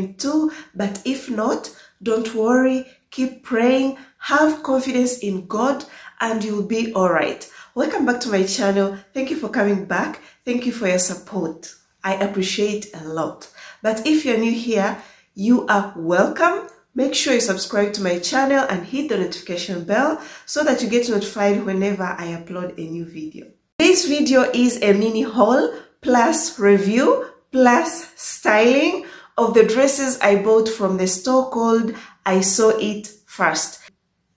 can do. But if not, don't worry, keep praying, have confidence in God, and you'll be all right. Welcome back to my channel. Thank you for coming back. Thank you for your support. I appreciate a lot. But if you're new here, you are welcome. Make sure you subscribe to my channel and hit the notification bell so that you get notified whenever I upload a new video. This video is a mini haul plus review plus styling of the dresses I bought from the store called I Saw It First.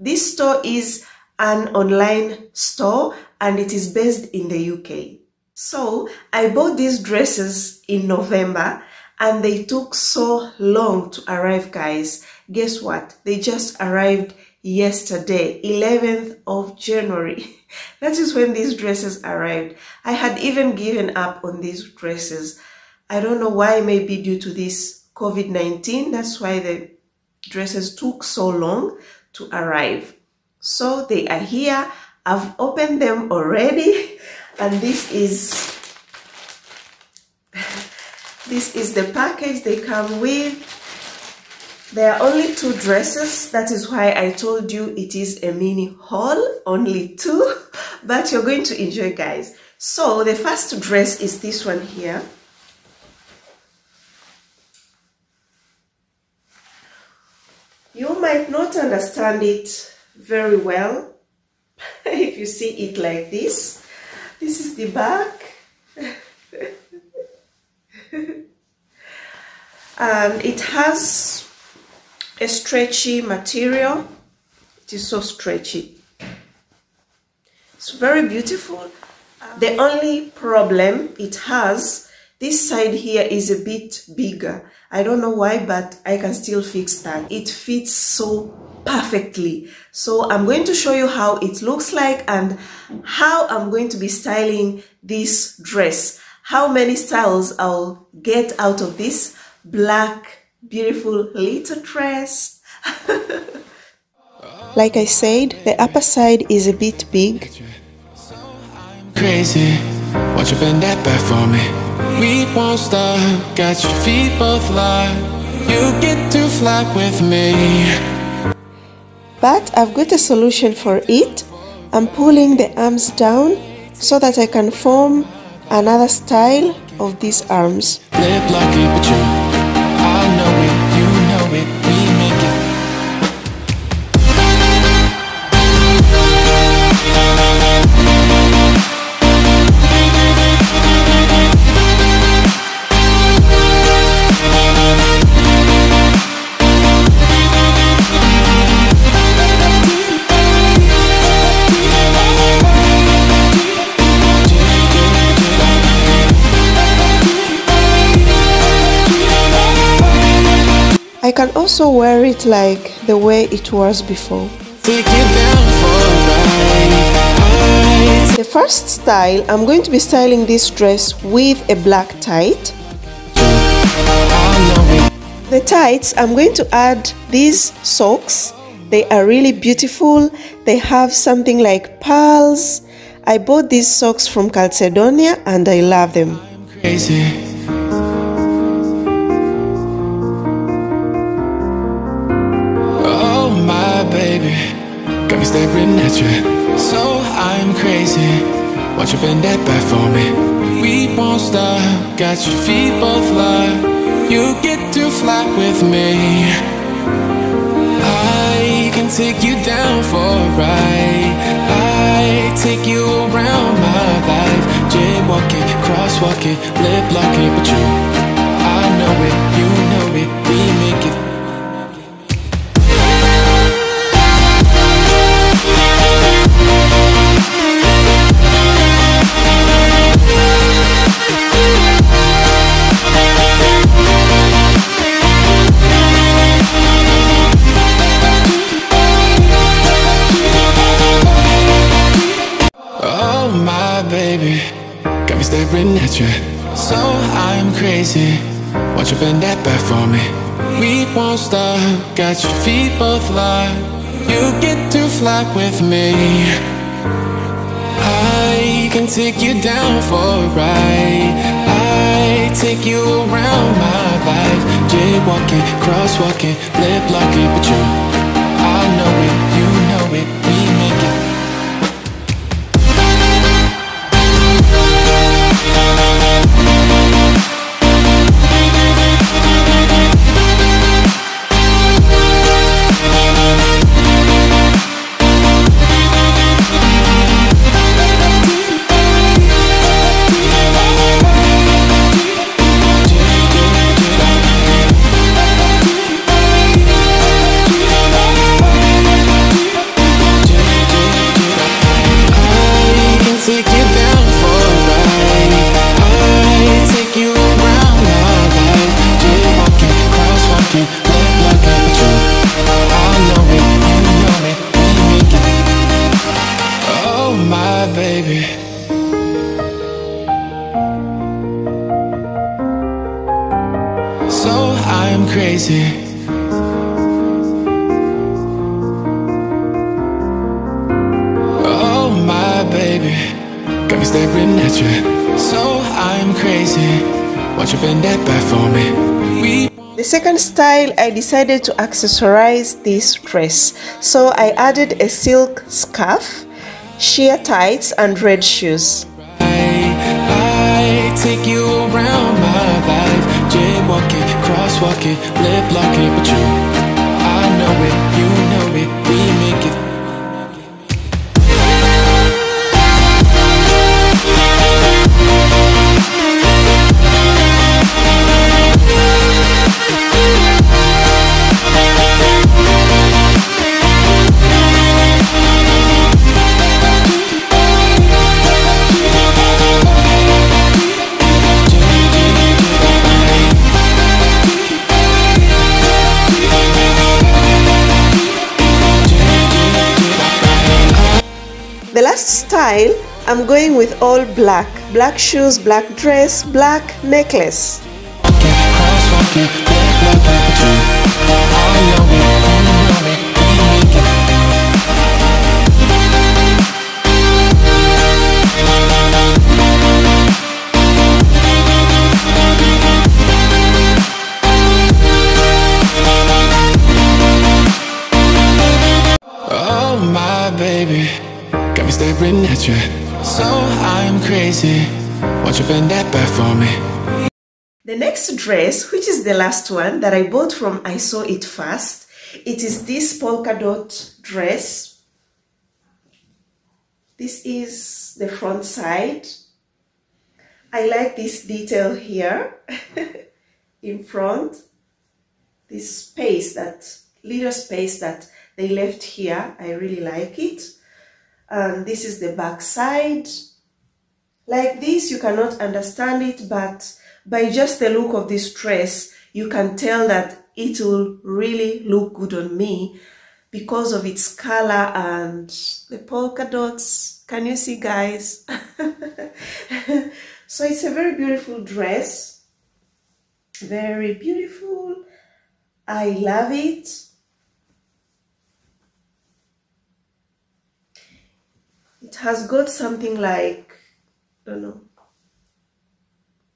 This store is an online store and it is based in the UK. So I bought these dresses in November and they took so long to arrive, guys. Guess what? They just arrived yesterday, 11th of January. That is when these dresses arrived. I had even given up on these dresses. I don't know why, maybe due to this COVID-19. That's why the dresses took so long to arrive. So they are here. I've opened them already. And this is the package they come with. There are only two dresses. That is why I told you it is a mini haul, only two, but you're going to enjoy, guys. So the first dress is this one here, you might not understand it very well if you see it like this. This is the back. It has a stretchy material. It is so stretchy. It's very beautiful. The only problem it has, this side here is a bit bigger. I don't know why, but I can still fix that. It fits so perfectly. So I'm going to show you how it looks like and how I'm going to be styling this dress. How many styles I'll get out of this black beautiful little dress. Like I said, the upper side is a bit big. Crazy, won't you bend that back for me? We won't stop, got your feet both locked. You get to fly with me. But I've got a solution for it. I'm pulling the arms down so that I can form another style of these arms. I can also wear it like the way it was before. The first style, I'm going to be styling this dress with a black tight. The tights, I'm going to add these socks. They are really beautiful. They have something like pearls. I bought these socks from Calzedonia and I love them. Baby, got me staring at you, so I'm crazy. Won't you bend that back for me? We won't stop, got your feet both locked. You get to fly with me. I can take you down for a ride. I take you around my life. Jaywalking, crosswalking, lip locking, but you, I know it, you know it, we make it. So I'm crazy, won't you bend that back for me? We won't stop, got your feet both locked. You get to fly with me. I can take you down for a ride. I me take you around my life. Jaywalking, crosswalking, lip locking, but you, I know it, you know it, we make it. So I'm crazy. Oh my baby, got me staring at you. So I'm crazy. Why don't you bend that back for me? The second style, I decided to accessorize this dress. So I added a silk scarf, sheer tights, and red shoes. I take you around my life. Jaywalking, crosswalking, lip locking, but you, I know it, you know it, we make it. The last style, I'm going with all black. Black shoes, black dress, black necklace. Oh my baby, got me staring at you. So I'm crazy. Won't you bend that back for me? The next dress, which is the last one that I bought from I Saw It First, it is this polka dot dress. This is the front side. I like this detail here in front. This space, that little space that they left here, I really like it. And this is the back side. Like this, you cannot understand it, but by just the look of this dress, you can tell that it will really look good on me because of its color and the polka dots. Can you see, guys? So it's a very beautiful dress. Very beautiful. I love it. It has got something like, I don't know,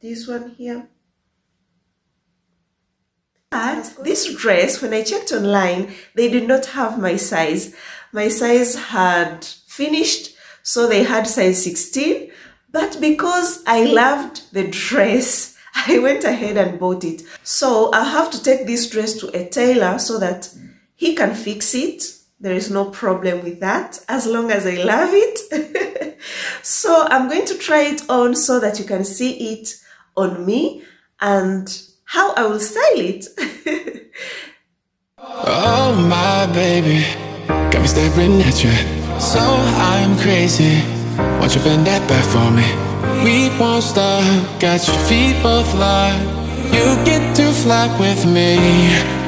this one here. But this dress, when I checked online, they did not have my size. My size had finished, so they had size 16. But because I loved the dress, I went ahead and bought it. So I have to take this dress to a tailor so that he can fix it. There is no problem with that, as long as I love it. So I'm going to try it on so that you can see it on me and how I will style it. Oh my baby, got me staring at you. So I'm crazy. Won't you bend that back for me? We won't stop, got your feet both locked. You get to fly with me.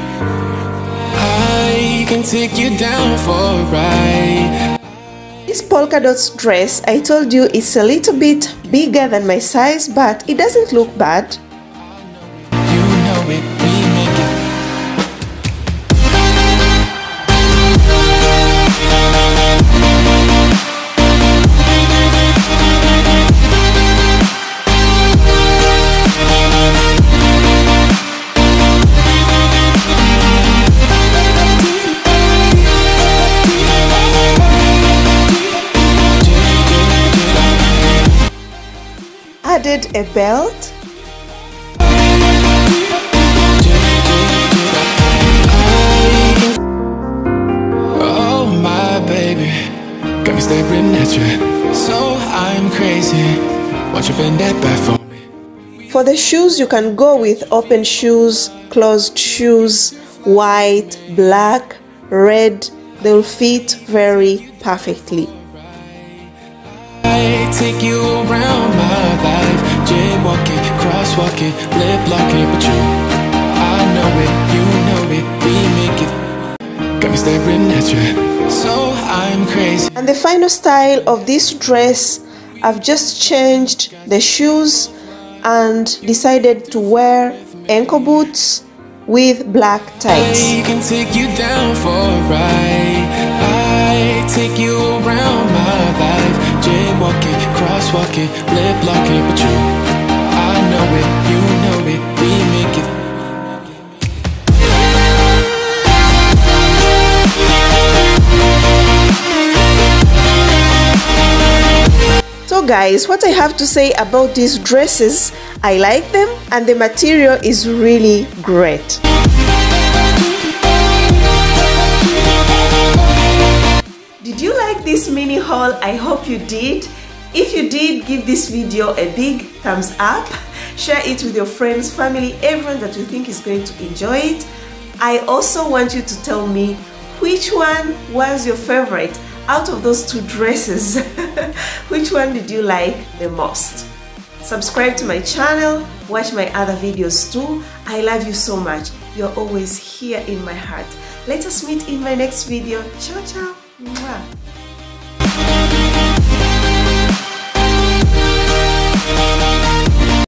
Can take you down for a ride. This polka dot dress, I told you, it's a little bit bigger than my size, but it doesn't look bad. You know it. needed a belt. Oh my baby, got me staring at you, so I'm crazy. Why you bend that back for me? For the shoes, you can go with open shoes, closed shoes, white, black, red. They will fit very perfectly. I take you around my life, jaywalking, crosswalking, lip locking, but you, I know it, you know it, we make it. Got me staring at you, so I'm crazy. And the final style of this dress, I've just changed the shoes and decided to wear ankle boots with black tights. I can take you down for a ride. I take you around my life, jaywalking, crosswalking, lip locking, but you, I know it, you know it, we make it. So guys, what I have to say about these dresses, I like them and the material is really great. Did you like this mini haul? I hope you did. If you did, give this video a big thumbs up. Share it with your friends, family, everyone that you think is going to enjoy it. I also want you to tell me which one was your favorite out of those two dresses. Which one did you like the most? Subscribe to my channel, watch my other videos too. I love you so much. You're always here in my heart. Let us meet in my next video. Ciao, ciao. Mwah.